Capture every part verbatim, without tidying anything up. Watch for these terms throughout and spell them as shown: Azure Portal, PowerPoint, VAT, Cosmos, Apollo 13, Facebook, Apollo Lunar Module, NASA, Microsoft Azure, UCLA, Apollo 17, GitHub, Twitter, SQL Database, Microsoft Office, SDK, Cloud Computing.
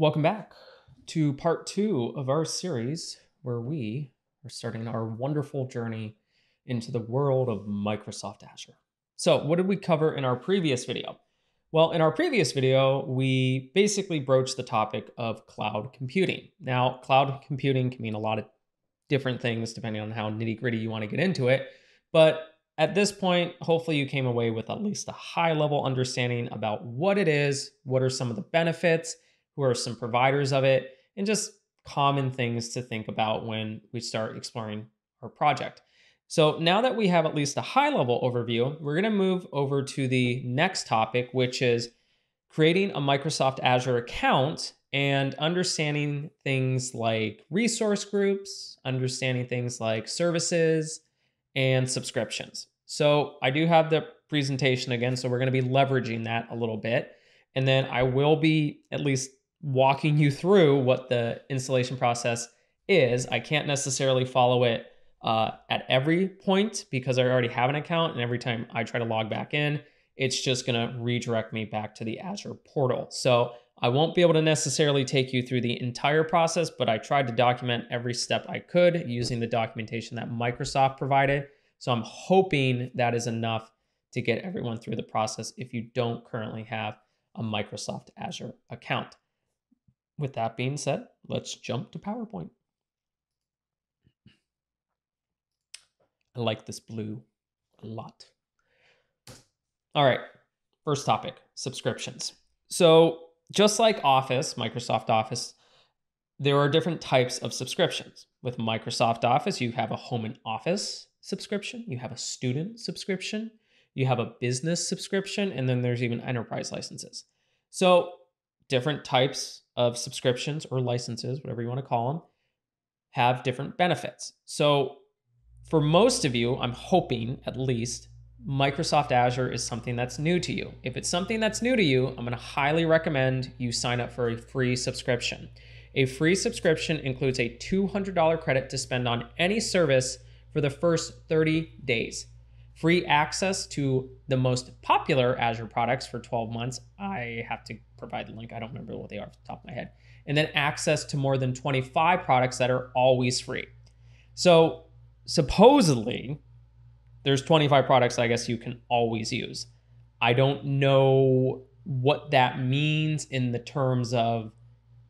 Welcome back to part two of our series where we are starting our wonderful journey into the world of Microsoft Azure. So what did we cover in our previous video? Well, in our previous video, we basically broached the topic of cloud computing. Now, cloud computing can mean a lot of different things depending on how nitty-gritty you want to get into it. But at this point, hopefully you came away with at least a high-level understanding about what it is, what are some of the benefits, who are some providers of it, and just common things to think about when we start exploring our project. So now that we have at least a high-level overview, we're gonna move over to the next topic, which is creating a Microsoft Azure account and understanding things like resource groups, understanding things like services and subscriptions. So I do have the presentation again, so we're gonna be leveraging that a little bit. And then I will be at least walking you through what the installation process is. I can't necessarily follow it uh, at every point because I already have an account, and every time I try to log back in, it's just gonna redirect me back to the Azure portal. So I won't be able to necessarily take you through the entire process, but I tried to document every step I could using the documentation that Microsoft provided. So I'm hoping that is enough to get everyone through the process if you don't currently have a Microsoft Azure account. With that being said, let's jump to PowerPoint. I like this blue a lot. All right, first topic, subscriptions. So just like Office, Microsoft Office, there are different types of subscriptions. With Microsoft Office, you have a home and office subscription, you have a student subscription, you have a business subscription, and then there's even enterprise licenses. So different types of subscriptions or licenses, whatever you want to call them, have different benefits. So for most of you, I'm hoping at least, Microsoft Azure is something that's new to you. If it's something that's new to you, I'm going to highly recommend you sign up for a free subscription. A free subscription includes a two hundred dollar credit to spend on any service for the first thirty days. Free access to the most popular Azure products for twelve months. I have to provide the link. I don't remember what they are off the top of my head. And then access to more than twenty-five products that are always free. So supposedly there's twenty-five products I guess you can always use. I don't know what that means in the terms of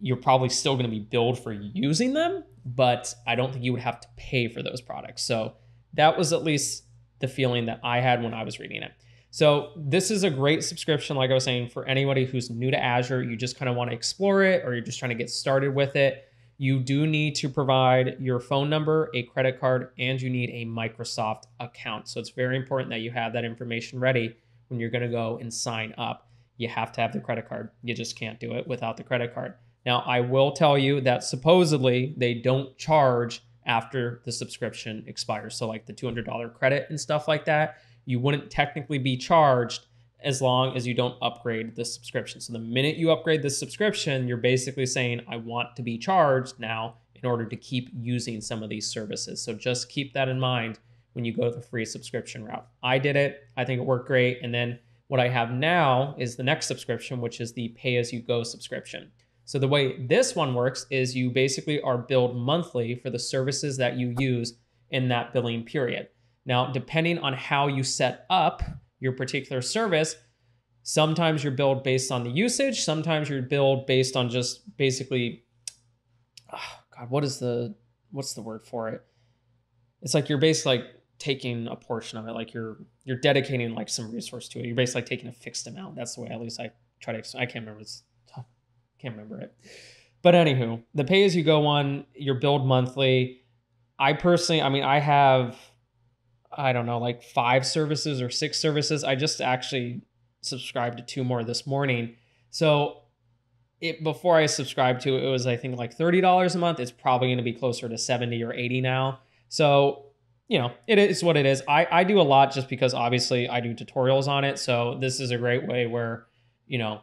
you're probably still going to be billed for using them, but I don't think you would have to pay for those products. So that was at least the feeling that I had when I was reading it. So this is a great subscription, like I was saying, for anybody who's new to Azure. You just kind of want to explore it, or you're just trying to get started with it. You do need to provide your phone number, a credit card, and you need a Microsoft account. So it's very important that you have that information ready when you're going to go and sign up. You have to have the credit card. You just can't do it without the credit card. Now, I will tell you that supposedly they don't charge after the subscription expires. So like the two hundred dollar credit and stuff like that, you wouldn't technically be charged as long as you don't upgrade the subscription. So the minute you upgrade the subscription, you're basically saying, I want to be charged now in order to keep using some of these services. So just keep that in mind when you go the free subscription route. I did it. I think it worked great. And then what I have now is the next subscription, which is the pay-as-you-go subscription. So the way this one works is you basically are billed monthly for the services that you use in that billing period. Now, depending on how you set up your particular service, sometimes you're billed based on the usage, sometimes you're billed based on just basically, oh God, what is the, what's the word for it? It's like you're basically like taking a portion of it, like you're you're dedicating like some resource to it. You're basically like taking a fixed amount. That's the way at least I try to, I can't remember this. Can't remember it. But anywho, the pay as you go one, you're billed monthly. I personally, I mean, I have, I don't know, like five services or six services. I just actually subscribed to two more this morning. So it, before I subscribed to it, it was, I think like thirty dollars a month. It's probably going to be closer to seventy or eighty now. So, you know, it is what it is. I, I do a lot just because obviously I do tutorials on it. So this is a great way where, you know,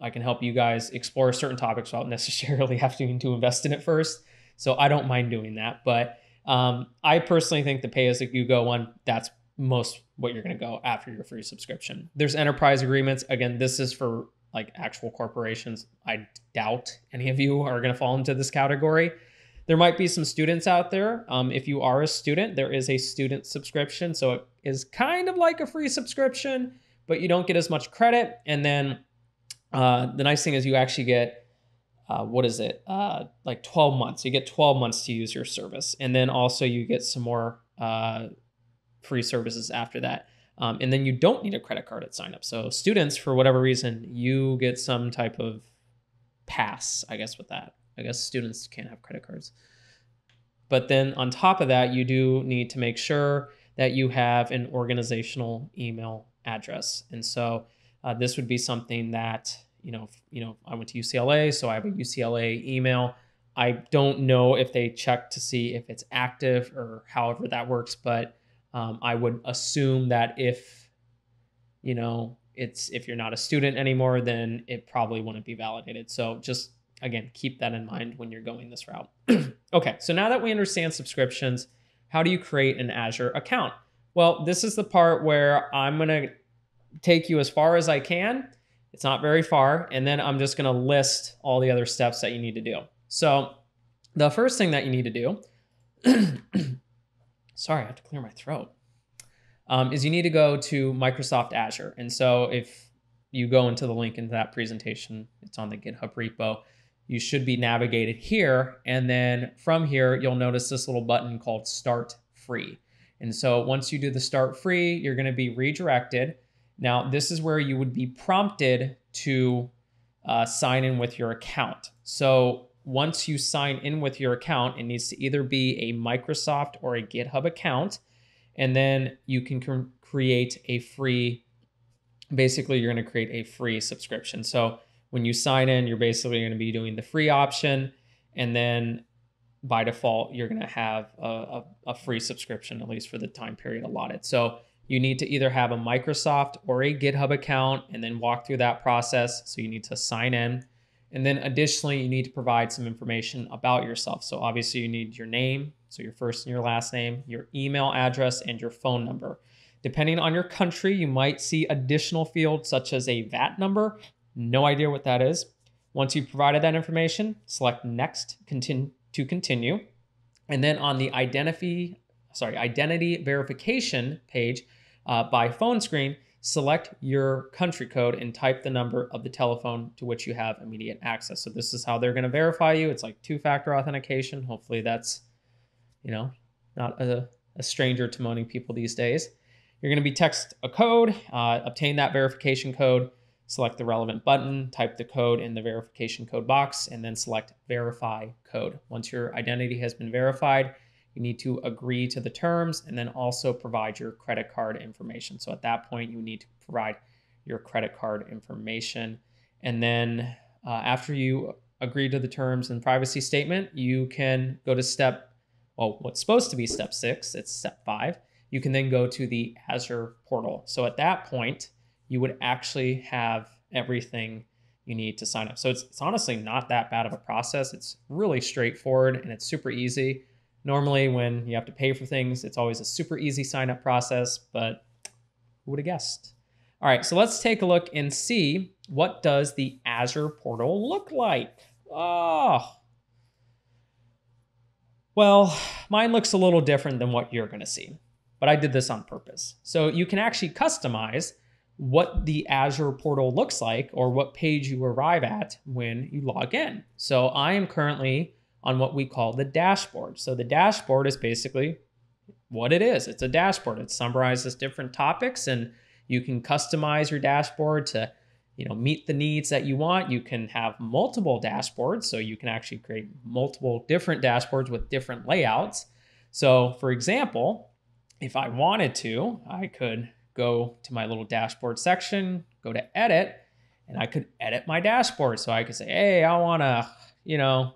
I can help you guys explore certain topics without necessarily having to invest in it first. So I don't mind doing that. But um, I personally think the pay-as-you-go one, that's most what you're going to go after your free subscription. There's enterprise agreements. Again, this is for like actual corporations, I doubt any of you are gonna fall into this category. There might be some students out there. Um, if you are a student, there is a student subscription. So it is kind of like a free subscription, but you don't get as much credit. And then uh, the nice thing is you actually get, uh, what is it? Uh, like twelve months. You get twelve months to use your service. And then also you get some more uh, free services after that. Um, and then you don't need a credit card at sign up. So students, for whatever reason, you get some type of pass, I guess, with that. I guess students can't have credit cards. But then on top of that, you do need to make sure that you have an organizational email address. And so uh, this would be something that, you know, you know, I went to U C L A, so I have a U C L A email. I don't know if they check to see if it's active or however that works, but um, I would assume that if, you know, it's, if you're not a student anymore, then it probably wouldn't be validated. So just, again, keep that in mind when you're going this route. Okay, so now that we understand subscriptions, how do you create an Azure account? Well, this is the part where I'm gonna take you as far as I can. It's not very far. And then I'm just gonna list all the other steps that you need to do. So the first thing that you need to do, sorry, I have to clear my throat, um, is you need to go to Microsoft Azure. And so if you go into the link into that presentation, it's on the GitHub repo. You should be navigated here. And then from here, you'll notice this little button called Start Free. And so once you do the Start Free, you're gonna be redirected. Now, this is where you would be prompted to uh, sign in with your account. So once you sign in with your account, it needs to either be a Microsoft or a GitHub account. And then you can create a free, basically you're gonna create a free subscription. So when you sign in, you're basically going to be doing the free option. And then by default, you're going to have a, a, a free subscription, at least for the time period allotted. So you need to either have a Microsoft or a GitHub account and then walk through that process. So you need to sign in. And then additionally, you need to provide some information about yourself. So obviously you need your name, so your first and your last name, your email address, and your phone number. Depending on your country, you might see additional fields such as a V A T number. No idea what that is. Once you've provided that information, select next continue, to continue. And then on the identity, sorry, identity verification page uh, by phone screen, select your country code and type the number of the telephone to which you have immediate access. So this is how they're going to verify you. It's like two-factor authentication. Hopefully that's, you know, not a, a stranger to moaning people these days. You're going to be text a code, uh, obtain that verification code, select the relevant button, type the code in the verification code box, and then select verify code. Once your identity has been verified, you need to agree to the terms and then also provide your credit card information. So at that point, you need to provide your credit card information. And then uh, after you agree to the terms and privacy statement, you can go to step, well, what's supposed to be step six, it's step five. You can then go to the Azure portal. So at that point, you would actually have everything you need to sign up. So it's, it's honestly not that bad of a process. It's really straightforward and it's super easy. Normally when you have to pay for things, it's always a super easy sign up process, but who would have guessed? All right, so let's take a look and see, what does the Azure portal look like? Oh, well, mine looks a little different than what you're gonna see, but I did this on purpose. So you can actually customize what the Azure portal looks like or what page you arrive at when you log in. So I am currently on what we call the dashboard. So the dashboard is basically what it is. It's a dashboard. It summarizes different topics and you can customize your dashboard to, you know, meet the needs that you want. You can have multiple dashboards. So you can actually create multiple different dashboards with different layouts. So for example, if I wanted to, I could go to my little dashboard section, go to edit, and I could edit my dashboard. So I could say, hey, I wanna, you know,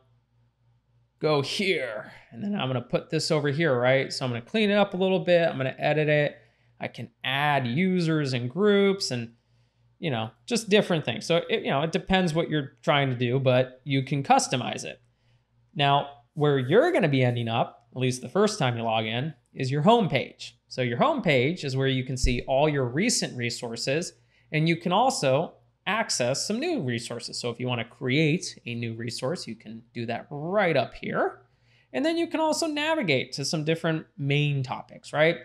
go here. And then I'm gonna put this over here, right? So I'm gonna clean it up a little bit. I'm gonna edit it. I can add users and groups and, you know, just different things. So it, you know, it depends what you're trying to do, but you can customize it. Now, where you're gonna be ending up, at least the first time you log in, is your home page. So your home page is where you can see all your recent resources, and you can also access some new resources. So if you want to create a new resource, you can do that right up here. And then you can also navigate to some different main topics, right?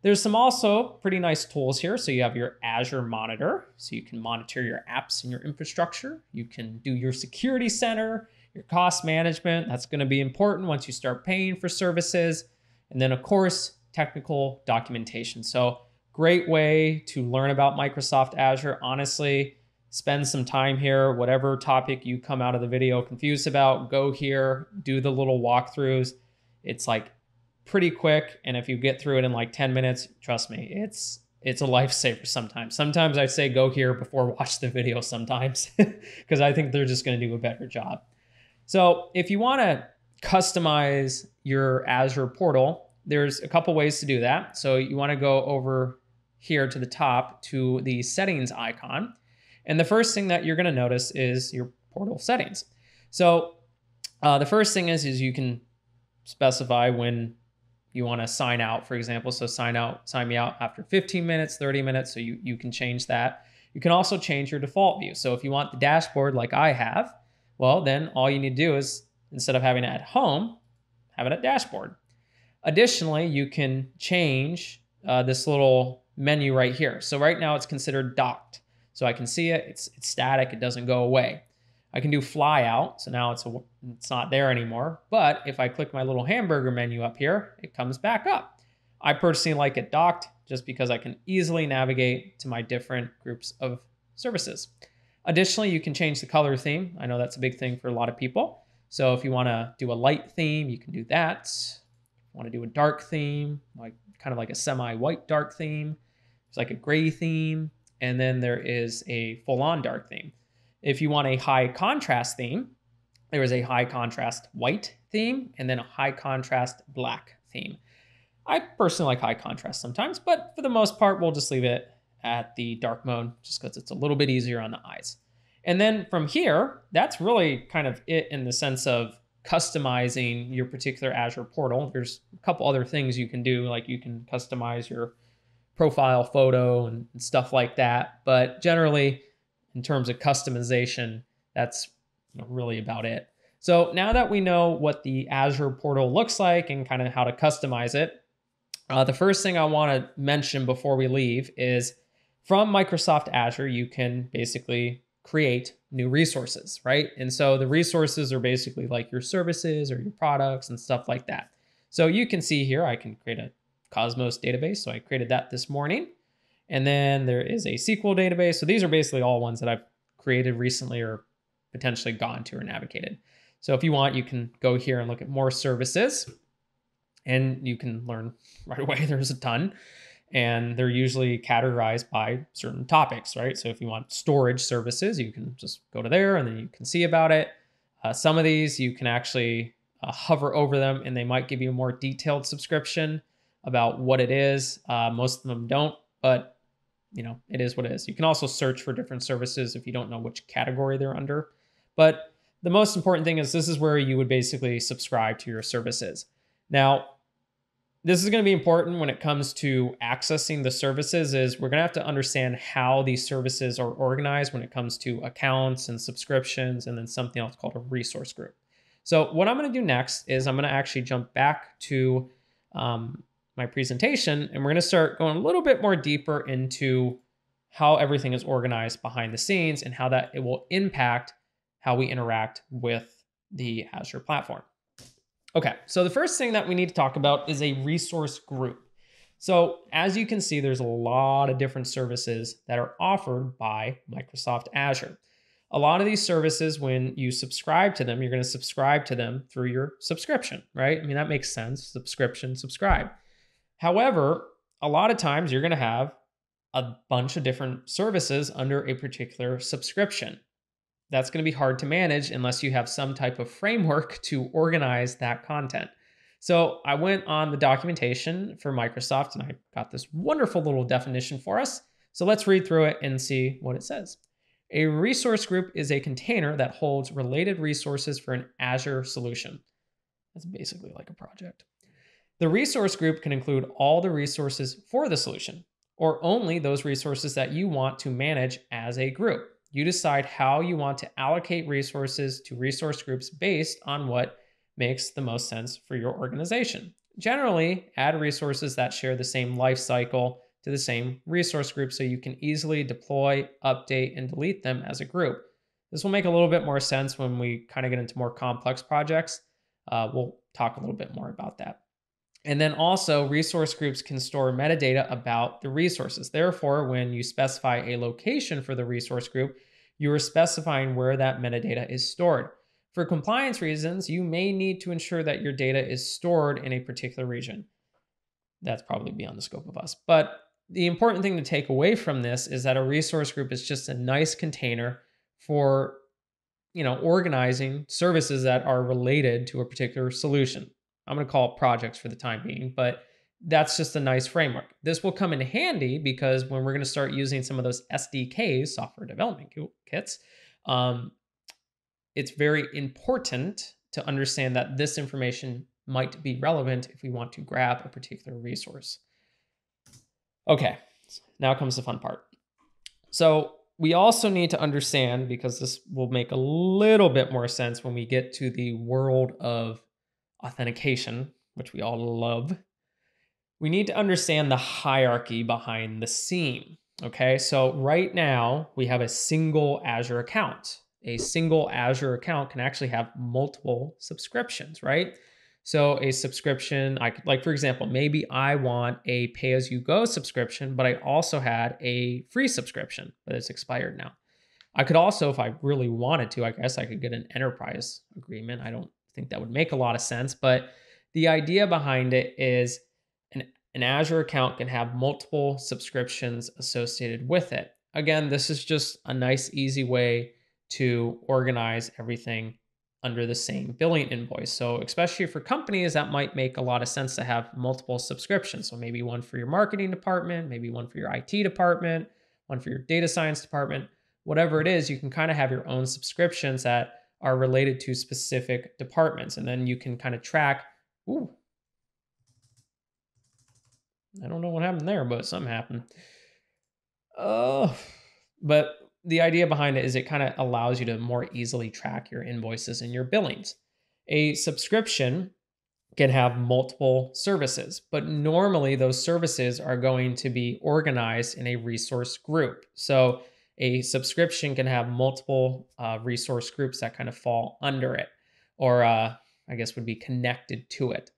There's some also pretty nice tools here. So you have your Azure Monitor, so you can monitor your apps and your infrastructure. You can do your security center, your cost management. That's going to be important once you start paying for services. And then of course, technical documentation. So great way to learn about Microsoft Azure. Honestly, spend some time here. Whatever topic you come out of the video confused about, go here, do the little walkthroughs. It's like pretty quick. And if you get through it in like ten minutes, trust me, it's it's a lifesaver sometimes. Sometimes I say go here before watch the video sometimes, because I think they're just going to do a better job. So if you want to customize your Azure portal, there's a couple ways to do that. So you want to go over here to the top to the settings icon. And the first thing that you're going to notice is your portal settings. So uh, the first thing is, is you can specify when you want to sign out, for example. So sign out, sign me out after fifteen minutes, thirty minutes. So you, you can change that. You can also change your default view. So if you want the dashboard like I have, well, then all you need to do is, instead of having it at home, have it at dashboard. Additionally, you can change uh, this little menu right here. So right now it's considered docked. So I can see it, it's, it's static, it doesn't go away. I can do fly out, so now it's, a, it's not there anymore. But if I click my little hamburger menu up here, it comes back up. I personally like it docked just because I can easily navigate to my different groups of services. Additionally, you can change the color theme. I know that's a big thing for a lot of people. So if you wanna do a light theme, you can do that. Want to do a dark theme, like kind of like a semi-white dark theme. It's like a gray theme. And then there is a full-on dark theme. If you want a high contrast theme, there is a high contrast white theme and then a high contrast black theme. I personally like high contrast sometimes, but for the most part, we'll just leave it at the dark mode just because it's a little bit easier on the eyes. And then from here, that's really kind of it in the sense of customizing your particular Azure portal. There's a couple other things you can do, like you can customize your profile photo and, and stuff like that. But generally, in terms of customization, that's you know, really about it. So now that we know what the Azure portal looks like and kind of how to customize it, uh, the first thing I want to mention before we leave is from Microsoft Azure, you can basically create new resources, right? And so the resources are basically like your services or your products and stuff like that. So you can see here, I can create a Cosmos database. So I created that this morning. And then there is a S Q L database. So these are basically all ones that I've created recently or potentially gone to or navigated. So if you want, you can go here and look at more services and you can learn right away. There's a ton. And they're usually categorized by certain topics, right? So if you want storage services, you can just go to there and then you can see about it. Uh, some of these you can actually uh, hover over them and they might give you a more detailed subscription about what it is. Uh, most of them don't, but you know, it is what it is. You can also search for different services if you don't know which category they're under. But the most important thing is this is where you would basically subscribe to your services. Now, this is going to be important when it comes to accessing the services is we're going to have to understand how these services are organized when it comes to accounts and subscriptions and then something else called a resource group. So what I'm going to do next is I'm going to actually jump back to um, my presentation and we're going to start going a little bit more deeper into how everything is organized behind the scenes and how that it will impact how we interact with the Azure platform. Okay, so the first thing that we need to talk about is a resource group. So as you can see, there's a lot of different services that are offered by Microsoft Azure. A lot of these services, when you subscribe to them, you're going to subscribe to them through your subscription, right? I mean, that makes sense. Subscription, subscribe. However, a lot of times you're going to have a bunch of different services under a particular subscription. That's going to be hard to manage unless you have some type of framework to organize that content. So I went on the documentation for Microsoft and I got this wonderful little definition for us. So let's read through it and see what it says. A resource group is a container that holds related resources for an Azure solution. That's basically like a project. The resource group can include all the resources for the solution or only those resources that you want to manage as a group. you decide how you want to allocate resources to resource groups based on what makes the most sense for your organization. Generally, add resources that share the same life cycle to the same resource group so you can easily deploy, update, and delete them as a group. This will make a little bit more sense when we kind of get into more complex projects. Uh, we'll talk a little bit more about that. And then also, resource groups can store metadata about the resources. Therefore, when you specify a location for the resource group, you are specifying where that metadata is stored. For compliance reasons, you may need to ensure that your data is stored in a particular region. That's probably beyond the scope of us. But the important thing to take away from this is that a resource group is just a nice container for, you know, organizing services that are related to a particular solution. I'm going to call it projects for the time being, but that's just a nice framework. This will come in handy because when we're going to start using some of those S D Ks, software development kits, um, it's very important to understand that this information might be relevant if we want to grab a particular resource. Okay, now comes the fun part. So we also need to understand, because this will make a little bit more sense when we get to the world of authentication, which we all love, we need to understand the hierarchy behind the scene. Okay, so right now we have a single Azure account. A single Azure account can actually have multiple subscriptions, right? So a subscription, I could, like for example, maybe I want a pay-as-you-go subscription, but I also had a free subscription, but it's expired now. I could also, if I really wanted to, I guess I could get an enterprise agreement. I don't think that would make a lot of sense, but the idea behind it is an, an Azure account can have multiple subscriptions associated with it. Again, this is just a nice, easy way to organize everything under the same billing invoice. So especially for companies, that might make a lot of sense to have multiple subscriptions. So maybe one for your marketing department, maybe one for your I T department, one for your data science department, whatever it is, you can kind of have your own subscriptions that are related to specific departments. And then you can kind of track, ooh, I don't know what happened there, but something happened. Uh, but the idea behind it is it kind of allows you to more easily track your invoices and your billings. A subscription can have multiple services, but normally those services are going to be organized in a resource group. So a subscription can have multiple uh, resource groups that kind of fall under it, or uh, I guess would be connected to it.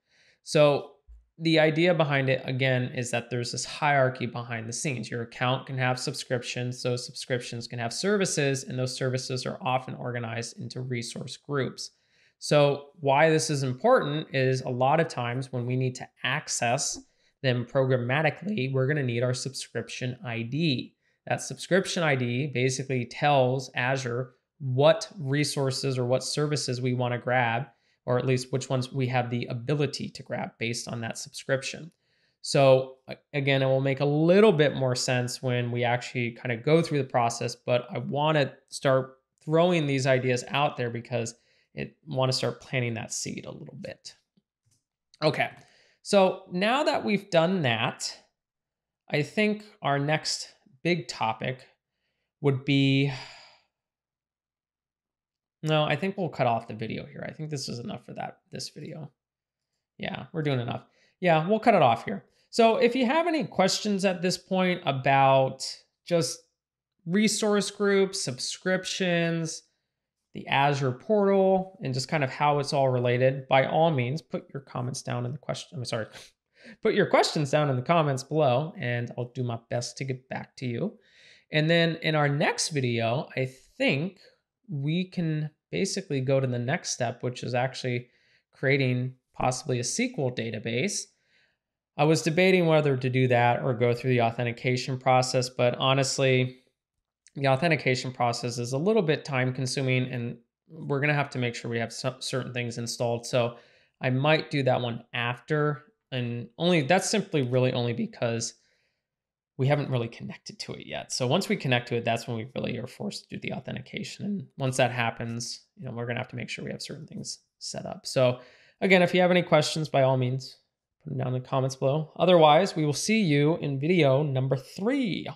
So the idea behind it, again, is that there's this hierarchy behind the scenes. Your account can have subscriptions, those subscriptions can have services, and those services are often organized into resource groups. So why this is important is a lot of times when we need to access them programmatically, we're going to need our subscription I D. That subscription I D basically tells Azure what resources or what services we want to grab, or at least which ones we have the ability to grab based on that subscription. So again, it will make a little bit more sense when we actually kind of go through the process, but I want to start throwing these ideas out there because I want to start planting that seed a little bit. Okay, so now that we've done that, I think our next big topic would be, no, I think we'll cut off the video here. I think this is enough for that, this video. Yeah, we're doing enough. Yeah, we'll cut it off here. So if you have any questions at this point about just resource groups, subscriptions, the Azure portal, and just kind of how it's all related, by all means, put your comments down in the question, I'm sorry, put your questions down in the comments below, and I'll do my best to get back to you. And then in our next video, I think we can basically go to the next step, which is actually creating possibly a S Q L database. I was debating whether to do that or go through the authentication process, but honestly, the authentication process is a little bit time consuming, and we're going to have to make sure we have some certain things installed. So I might do that one after. And only that's simply really only because we haven't really connected to it yet. So once we connect to it, that's when we really are forced to do the authentication. And once that happens, you know, we're going to have to make sure we have certain things set up. So again, if you have any questions, by all means, put them down in the comments below. Otherwise, we will see you in video number three.